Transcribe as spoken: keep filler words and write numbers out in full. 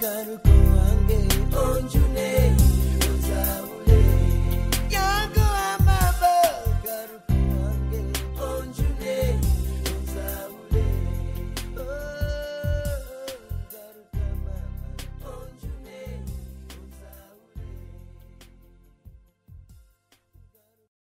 Garuka wange onjune.